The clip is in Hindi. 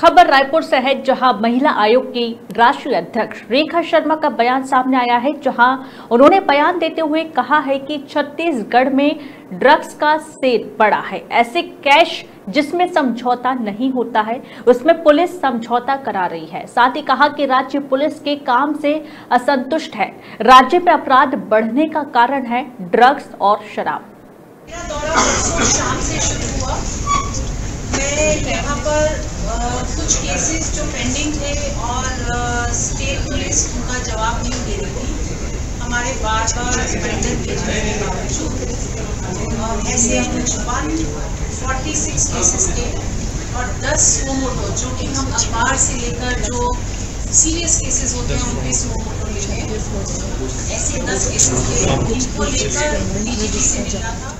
खबर रायपुर से है, जहां महिला आयोग की राष्ट्रीय अध्यक्ष रेखा शर्मा का बयान सामने आया है, जहां उन्होंने बयान देते हुए कहा है कि छत्तीसगढ़ में ड्रग्स का सेवन बढ़ा है। ऐसे कैश जिसमें समझौता नहीं होता है उसमें पुलिस समझौता करा रही है। साथ ही कहा कि राज्य पुलिस के काम से असंतुष्ट है। राज्य में अपराध बढ़ने का कारण है ड्रग्स और शराब। मेरा दौरा शाम से शुरू हुआ। मैं यहाँ पर कुछ केसेस जो पेंडिंग थे और स्टेट पुलिस उनका जवाब नहीं दे रही थी, हमारे बार बार रिमाइंडर भेजने के बावजूद। ऐसे कुछ 146 केसेस थे और 10 स्लो मोटो, जो कि हम अखबार से लेकर जो सीरियस केसेस होते हैं उनके स्लो मोटो लिखे। ऐसे 10 केसेस थे, इनको लेकर डीजीपी से मिला था।